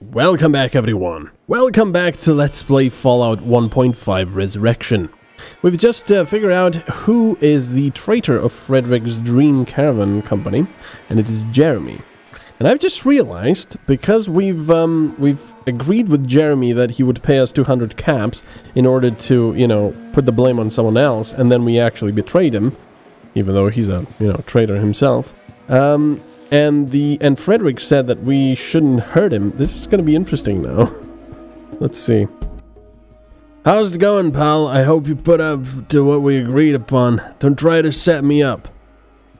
Welcome back, everyone. Welcome back to Let's Play Fallout 1.5 Resurrection. We've just figured out who is the traitor of Frederick's Dream Caravan company, and it is Jeremy. And I've just realized, because we've agreed with Jeremy that he would pay us 200 caps in order to, you know, put the blame on someone else, and then we actually betrayed him, even though he's a, you know, traitor himself. And Frederick said that we shouldn't hurt him. This is going to be interesting now. Let's see. How's it going, pal? I hope you put up to what we agreed upon. Don't try to set me up.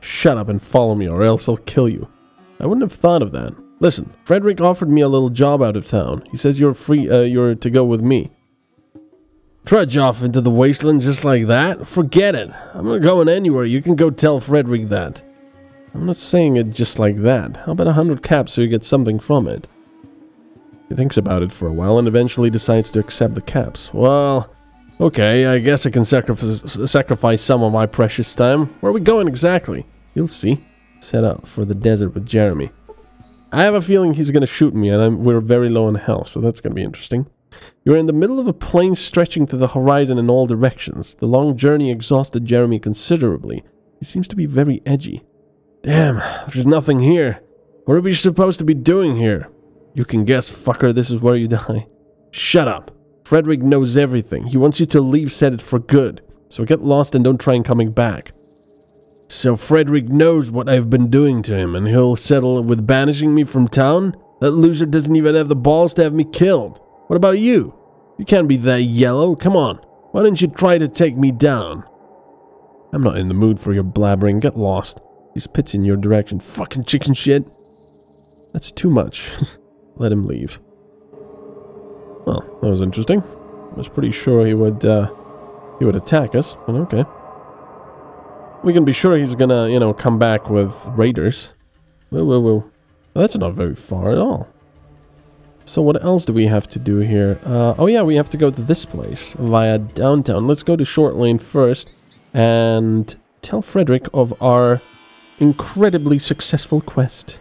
Shut up and follow me, or else I'll kill you. I wouldn't have thought of that. Listen, Frederick offered me a little job out of town. He says you're free. You're to go with me. Trudge off into the wasteland just like that? Forget it. I'm not going anywhere. You can go tell Frederick that. I'm not saying it just like that. How about 100 caps so you get something from it? He thinks about it for a while and eventually decides to accept the caps. Well, okay, I guess I can sacrifice some of my precious time. Where are we going exactly? You'll see. Set out for the desert with Jeremy. I have a feeling he's going to shoot me, and we're very low in health, so that's going to be interesting. You're in the middle of a plain stretching to the horizon in all directions. The long journey exhausted Jeremy considerably. He seems to be very edgy. Damn, there's nothing here. What are we supposed to be doing here? You can guess, fucker, this is where you die. Shut up. Frederick knows everything. He wants you to leave Sedit for good. So get lost and don't try and coming back. So Frederick knows what I've been doing to him, and he'll settle with banishing me from town? That loser doesn't even have the balls to have me killed. What about you? You can't be that yellow. Come on. Why don't you try to take me down? I'm not in the mood for your blabbering. Get lost. He spits in your direction. Fucking chicken shit. That's too much. Let him leave. Well, that was interesting. I was pretty sure he would attack us, but okay. We can be sure he's gonna, you know, come back with raiders. Whoa, whoa, whoa. That's not very far at all. So what else do we have to do here? Oh yeah, we have to go to this place via downtown. Let's go to Short Lane first and tell Frederick of our incredibly successful quest.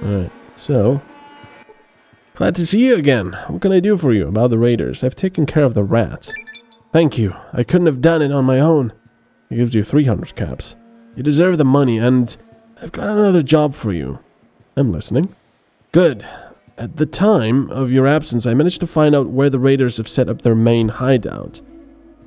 Alright, so glad to see you again. What can I do for you about the raiders? I've taken care of the rats. Thank you. I couldn't have done it on my own. He gives you 300 caps. You deserve the money, and I've got another job for you. I'm listening. Good. At the time of your absence, I managed to find out where the raiders have set up their main hideout.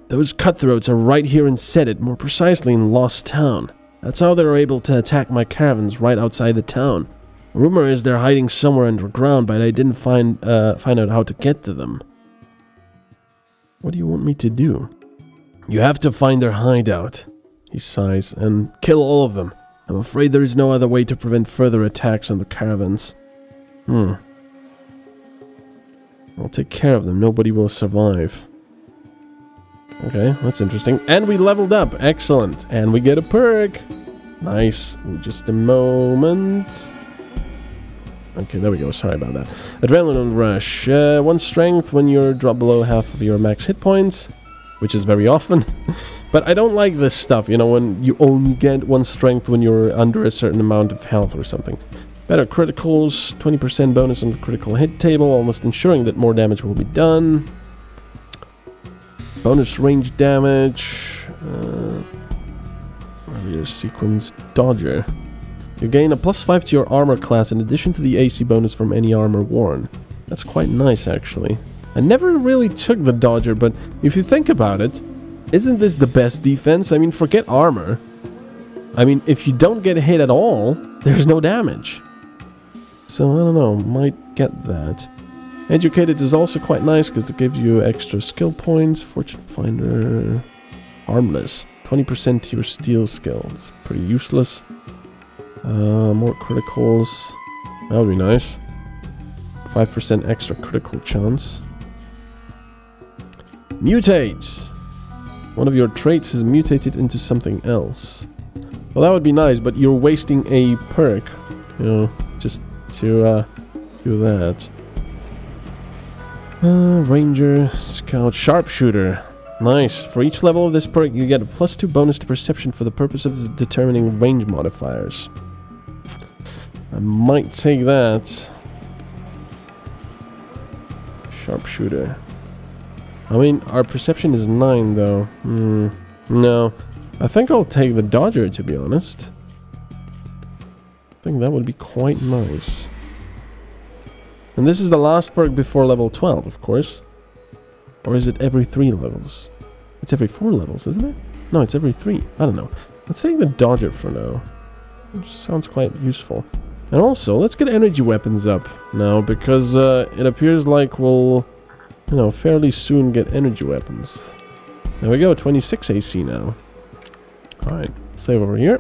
Those cutthroats are right here in Sedit, more precisely in Lost Town. That's how they're able to attack my caravans right outside the town. Rumor is they're hiding somewhere underground, but I didn't find out how to get to them. What do you want me to do? You have to find their hideout, he sighs, and kill all of them. I'm afraid there is no other way to prevent further attacks on the caravans. I'll take care of them. Nobody will survive. Okay, that's interesting. And we leveled up. Excellent. And we get a perk. Nice. Just a moment. Okay, there we go. Sorry about that. Adrenaline rush. 1 strength when you're dropped below half of your max hit points, which is very often. But I don't like this stuff, you know, when you only get 1 strength when you're under a certain amount of health or something. Better criticals. 20% bonus on the critical hit table, almost ensuring that more damage will be done. Bonus range damage, earlier sequence dodger. You gain a +5 to your armor class in addition to the AC bonus from any armor worn. That's quite nice, actually. I never really took the dodger, but if you think about it, isn't this the best defense? I mean, forget armor. I mean, if you don't get hit at all, there's no damage. So, I don't know, might get that. Educated is also quite nice because it gives you extra skill points. Fortune Finder. Harmless. 20% to your steel skills. Pretty useless. More criticals. That would be nice. 5% extra critical chance. Mutate! One of your traits is mutated into something else. Well, that would be nice, but you're wasting a perk, you know, just to do that. Ranger, Scout, Sharpshooter. Nice. For each level of this perk, you get a +2 bonus to perception for the purpose of determining range modifiers. I might take that. Sharpshooter. I mean, our perception is 9 though. No. I think I'll take the Dodger, to be honest. I think that would be quite nice. And this is the last perk before level 12, of course. Or is it every 3 levels? It's every 4 levels, isn't it? No, it's every 3. I don't know. Let's take the Dodger for now. Sounds quite useful. And also, let's get energy weapons up now, because it appears like we'll, you know, fairly soon get energy weapons. There we go, 26 AC now. Alright, save over here.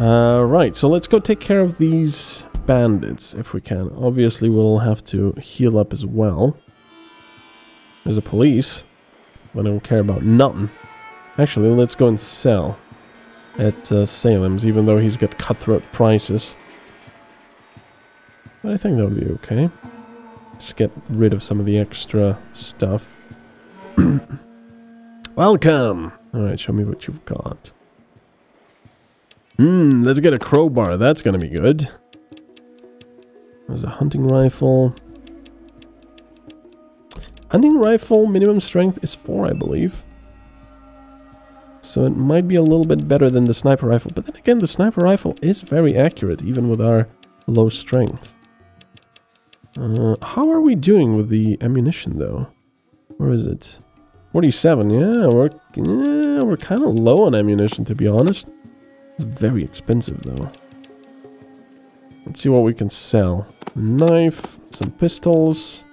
Right, so let's go take care of these bandits if we can. Obviously, we'll have to heal up as well. There's a police, but I don't care about nothing. Actually, let's go and sell at Salem's, even though he's got cutthroat prices. But I think that'll be okay. Let's get rid of some of the extra stuff. Welcome! Alright, show me what you've got. Let's get a crowbar. That's gonna be good. There's a hunting rifle. Hunting rifle minimum strength is 4, I believe. So it might be a little bit better than the sniper rifle. But then again, the sniper rifle is very accurate, even with our low strength. How are we doing with the ammunition, though? Where is it? 47, yeah, we're kind of low on ammunition, to be honest. It's very expensive, though. Let's see what we can sell. A knife, some pistols,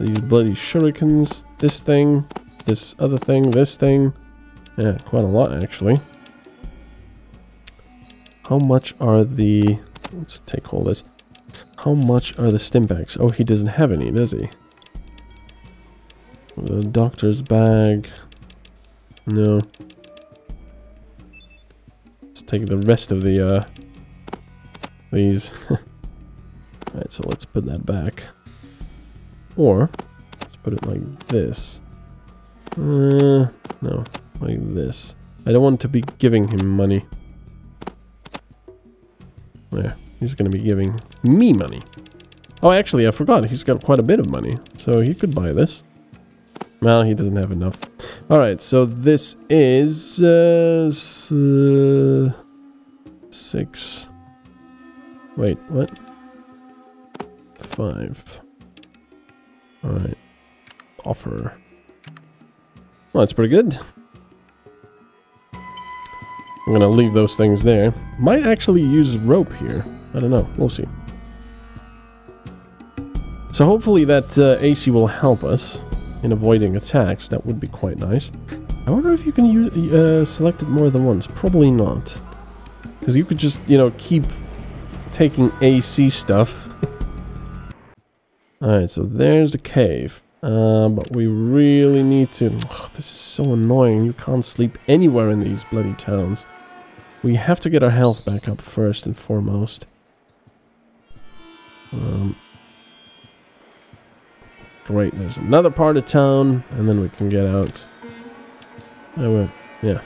these bloody shurikens, this thing, this other thing, this thing. Yeah, quite a lot, actually. How much are the... Let's take all this. How much are the stim bags? Oh, he doesn't have any, does he? The doctor's bag. No. Let's take the rest of the, these. Alright, so let's put that back. Or, let's put it like this. No. Like this. I don't want to be giving him money. Yeah, he's gonna be giving me money. Oh, actually, I forgot. He's got quite a bit of money, so he could buy this. Well, he doesn't have enough. Alright, so this is... 6... Wait, what? 5. Alright. Offer. Well, that's pretty good. I'm gonna leave those things there. Might actually use rope here. I don't know. We'll see. So hopefully that AC will help us in avoiding attacks. That would be quite nice. I wonder if you can use, select it more than once. Probably not. Because you could just, you know, keep taking AC stuff. Alright, so there's a cave. But we really need to... Oh, this is so annoying. You can't sleep anywhere in these bloody towns. We have to get our health back up first and foremost. Great, there's another part of town, and then we can get out. Yeah.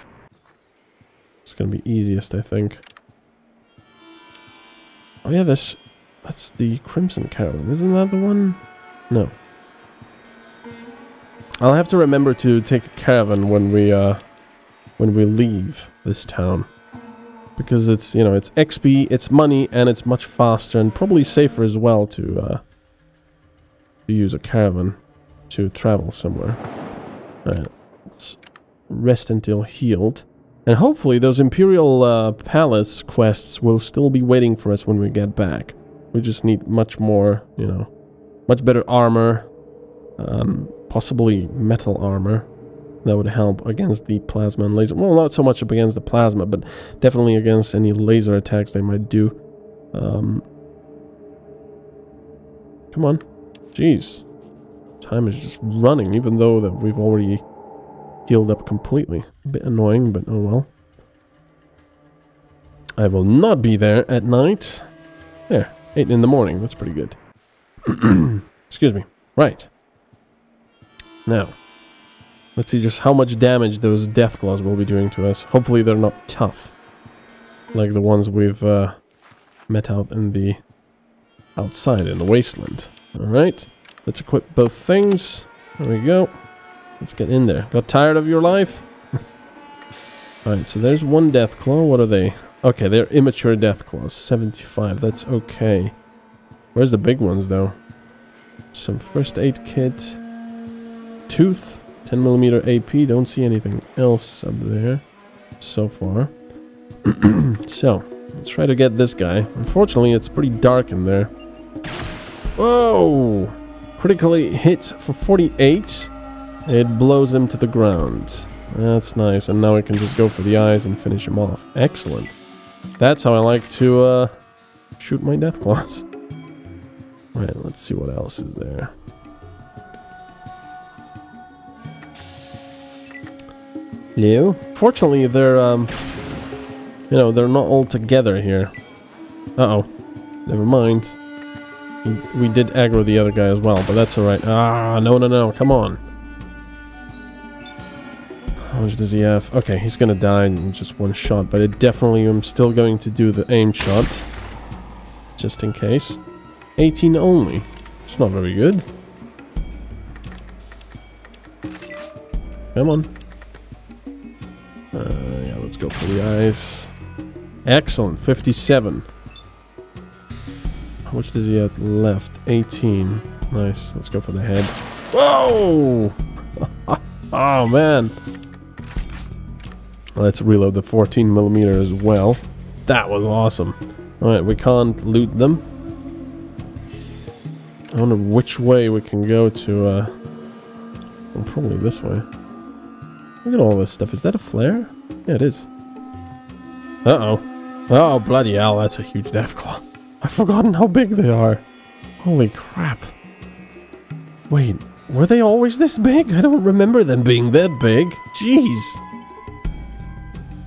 It's gonna be easiest, I think. Oh yeah, that's the Crimson Caravan. Isn't that the one? No. I'll have to remember to take a caravan when we leave this town, because it's, you know, it's XP, it's money, and it's much faster and probably safer as well to use a caravan to travel somewhere. All right, let's rest until healed, and hopefully those Imperial Palace quests will still be waiting for us when we get back. We just need much more, you know, much better armor. Possibly metal armor that would help against the plasma and laser. Well, not so much up against the plasma, but definitely against any laser attacks they might do. Come on. Jeez. Time is just running, even though that we've already healed up completely. A bit annoying, but oh well. I will not be there at night. There. 8 in the morning. That's pretty good. Excuse me. Right. Now, let's see just how much damage those Deathclaws will be doing to us. Hopefully they're not tough, like the ones we've met out in the outside, in the wasteland. Alright, let's equip both things. There we go. Let's get in there. Got tired of your life? Alright, so there's one death claw. What are they? Okay, they're immature death claws. 75, that's okay. Where's the big ones, though? Some first aid kit. Tooth. 10mm AP. Don't see anything else up there so far. So, let's try to get this guy. Unfortunately, it's pretty dark in there. Whoa! Critically hit for 48. It blows him to the ground. That's nice. And now we can just go for the eyes and finish him off. Excellent. That's how I like to shoot my death claws. Right, let's see what else is there. Hello? Fortunately, they're, you know, they're not all together here. Uh-oh. Never mind. We did aggro the other guy as well, but that's alright. Ah, no, no, no. Come on. How much does he have? Okay, he's gonna die in just one shot, but it definitely, I'm still going to do the aim shot. Just in case. 18 only. It's not very good. Come on. Yeah, let's go for the eyes. Excellent. 57. How much does he have left? 18. Nice. Let's go for the head. Whoa! Oh, man. Let's reload the 14mm as well. That was awesome. Alright, we can't loot them. I wonder which way we can go to, well, probably this way. Look at all this stuff. Is that a flare? Yeah, it is. Uh-oh. Oh, bloody hell. That's a huge death claw. I've forgotten how big they are. Holy crap. Wait, were they always this big? I don't remember them being that big. Jeez.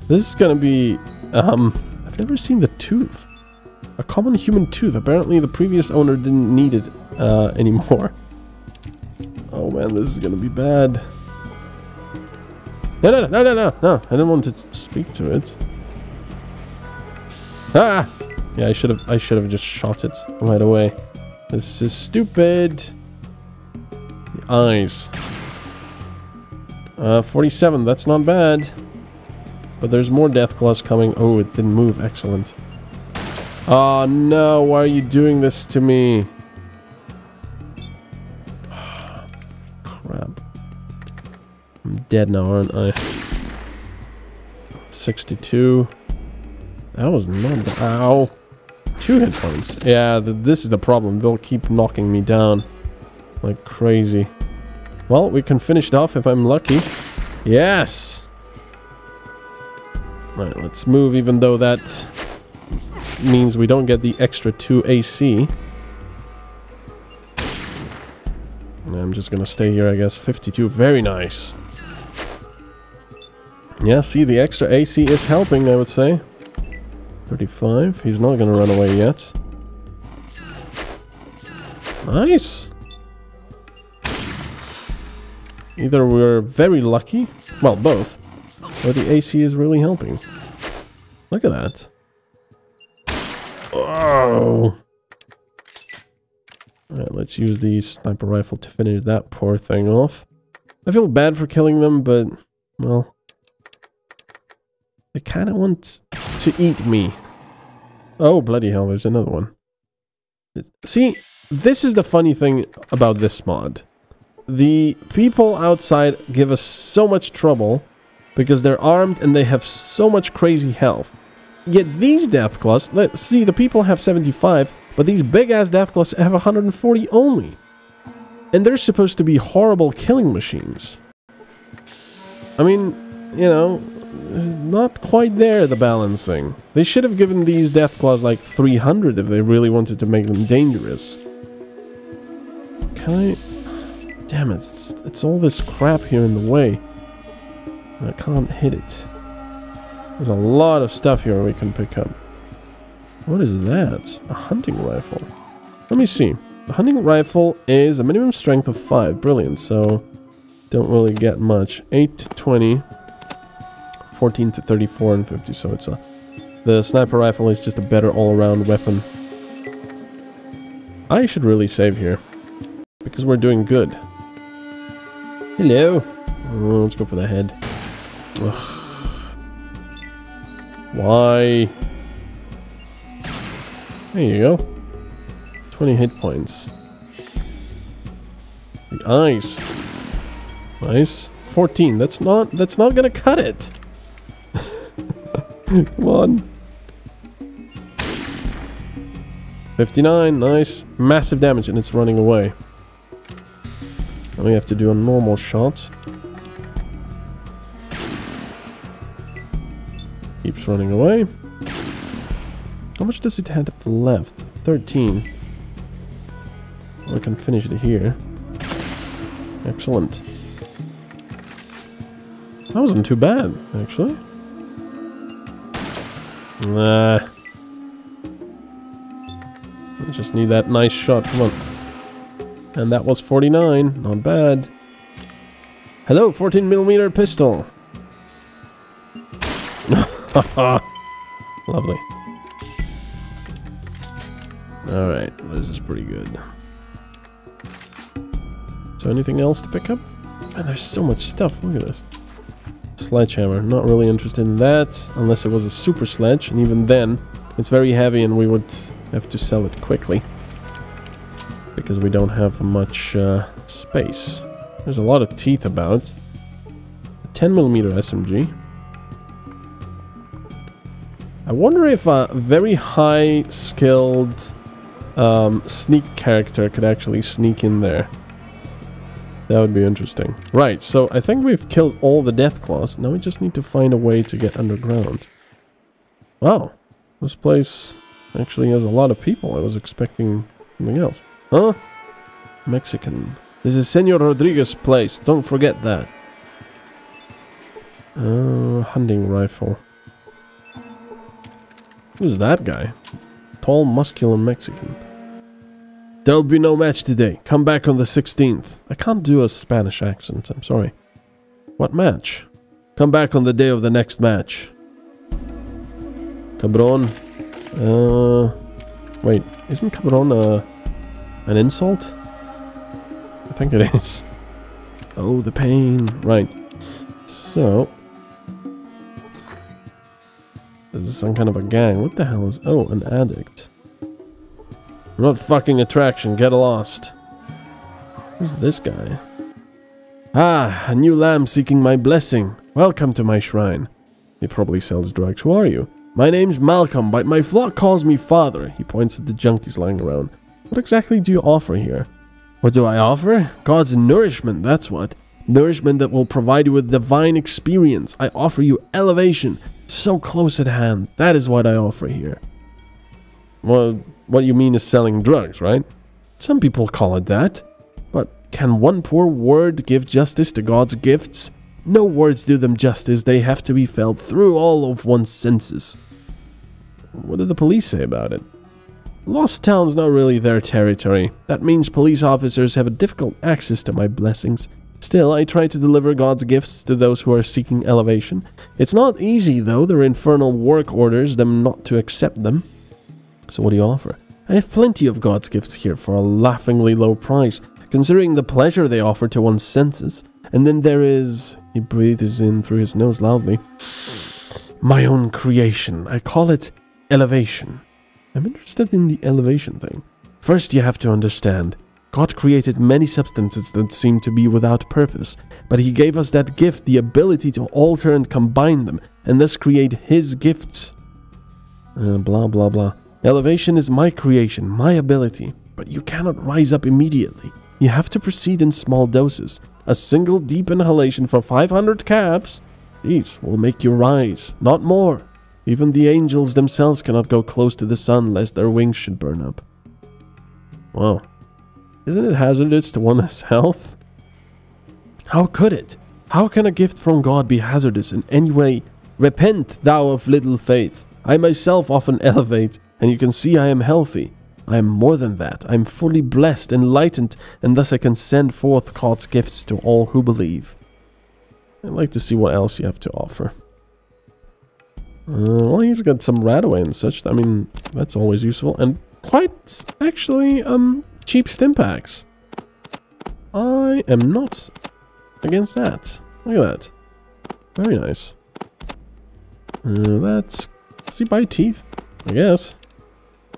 This is gonna be, I've never seen the tooth. A common human tooth. Apparently the previous owner didn't need it anymore. Oh man, this is gonna be bad. No, no, no, no, no, no. I didn't want to speak to it. Ah! Yeah, I should have just shot it right away. This is stupid. The eyes. 47, that's not bad. But there's more death claws coming. Oh, it didn't move. Excellent. Oh no, why are you doing this to me? Crap. I'm dead now, aren't I? 62. That was not bad. Ow. 2 hit points. Yeah, this is the problem. They'll keep knocking me down like crazy. Well, we can finish it off if I'm lucky. Yes! Alright, let's move, even though that means we don't get the extra 2 AC. And I'm just gonna stay here, I guess. 52, very nice. Yeah, see, the extra AC is helping, I would say. 35, he's not gonna run away yet. Nice! Either we're very lucky, well, both, or the AC is really helping. Look at that. Oh! Alright, let's use the sniper rifle to finish that poor thing off. I feel bad for killing them, but, well, they kind of want to eat me. Oh, bloody hell, there's another one. See, this is the funny thing about this mod. The people outside give us so much trouble because they're armed and they have so much crazy health. Yet these death claws, let's see, the people have 75, but these big-ass death claws have 140 only. And they're supposed to be horrible killing machines. I mean, you know, not quite there, the balancing. They should have given these death claws like 300 if they really wanted to make them dangerous. Can I... Damn it, it's all this crap here in the way. I can't hit it. There's a lot of stuff here we can pick up. What is that? A hunting rifle. Let me see. The hunting rifle is a minimum strength of 5. Brilliant, so don't really get much. 8 to 20, 14 to 34, and 50. So it's a The sniper rifle is just a better all-around weapon. I should really save here, because we're doing good. Hello. Oh, let's go for the head. Ugh. Why? There you go. 20 hit points. The eyes. Nice. 14. That's not gonna cut it. Come on. 59. Nice. Massive damage, and it's running away. And we have to do a normal shot. Keeps running away. How much does it have left? 13. I can finish it here. Excellent. That wasn't too bad, actually. Nah. I just need that nice shot. Come on. And that was 49. Not bad. Hello, 14mm pistol. Lovely. Alright, this is pretty good. So anything else to pick up? Man, there's so much stuff. Look at this. Sledgehammer. Not really interested in that. Unless it was a super sledge. And even then, it's very heavy and we would have to sell it quickly. Because we don't have much space. There's a lot of teeth about. A 10mm SMG. I wonder if a very high skilled sneak character could actually sneak in there. That would be interesting. Right, so I think we've killed all the Deathclaws. Now we just need to find a way to get underground. Wow, this place actually has a lot of people. I was expecting something else. Huh? Mexican. This is Senor Rodriguez's place. Don't forget that. Oh, hunting rifle. Who's that guy? Tall, muscular Mexican. There'll be no match today. Come back on the 16th. I can't do a Spanish accent. I'm sorry. What match? Come back on the day of the next match. Cabron. Wait. Isn't cabron an insult? I think it is. Oh, the pain. Right. So. This is some kind of a gang. What the hell is... Oh, an addict. I'm not fucking attraction. Get lost. Who's this guy? Ah, a new lamb seeking my blessing. Welcome to my shrine. He probably sells drugs. Who are you? My name's Malcolm, but my flock calls me Father. He points at the junkies lying around. What exactly do you offer here? What do I offer? God's nourishment, that's what. Nourishment that will provide you with divine experience. I offer you elevation. So close at hand. That is what I offer here. Well, what you mean is selling drugs, right? Some people call it that. But can one poor word give justice to God's gifts? No words do them justice. They have to be felt through all of one's senses. What did the police say about it? Lost Town's not really their territory. That means police officers have a difficult access to my blessings. Still, I try to deliver God's gifts to those who are seeking elevation. It's not easy, though. Their infernal work orders them not to accept them. So what do you offer? I have plenty of God's gifts here for a laughingly low price, considering the pleasure they offer to one's senses. And then there is... He breathes in through his nose loudly. My own creation. I call it elevation. I'm interested in the elevation thing. First, you have to understand... God created many substances that seem to be without purpose, but he gave us that gift, the ability to alter and combine them, and thus create his gifts. Blah, blah, blah. Elevation is my creation, my ability, but you cannot rise up immediately. You have to proceed in small doses. A single deep inhalation for 500 caps, geez, will make you rise, not more. Even the angels themselves cannot go close to the sun, lest their wings should burn up. Wow. Isn't it hazardous to one's health? How could it? How can a gift from God be hazardous in any way? Repent, thou of little faith. I myself often elevate, and you can see I am healthy. I am more than that. I am fully blessed, enlightened, and thus I can send forth God's gifts to all who believe. I'd like to see what else you have to offer. Well, he's got some RadAway and such. I mean, that's always useful. And quite, actually, cheap stim packs. I am not against that. Look at that. Very nice. That's... does he buy teeth? I guess.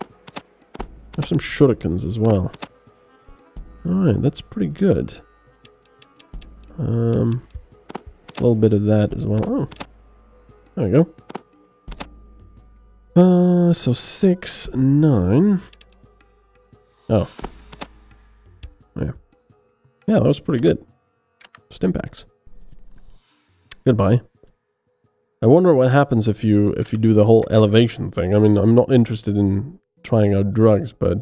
I have some shurikens as well. Alright, that's pretty good. A little bit of that as well. Oh. There we go. So 6, 9. Oh. Yeah. Yeah, that was pretty good. Stim packs. Goodbye. I wonder what happens if you do the whole elevation thing. I mean, I'm not interested in trying out drugs, but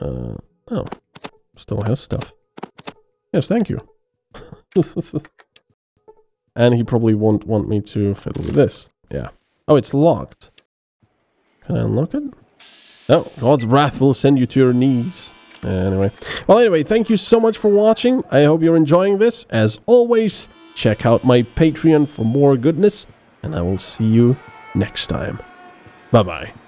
oh, still has stuff. Yes, thank you. And he probably won't want me to fiddle with this. Yeah. Oh, it's locked. Can I unlock it? No, God's wrath will send you to your knees. Anyway. Well, anyway, thank you so much for watching. I hope you're enjoying this. As always, check out my Patreon for more goodness. And I will see you next time. Bye-bye.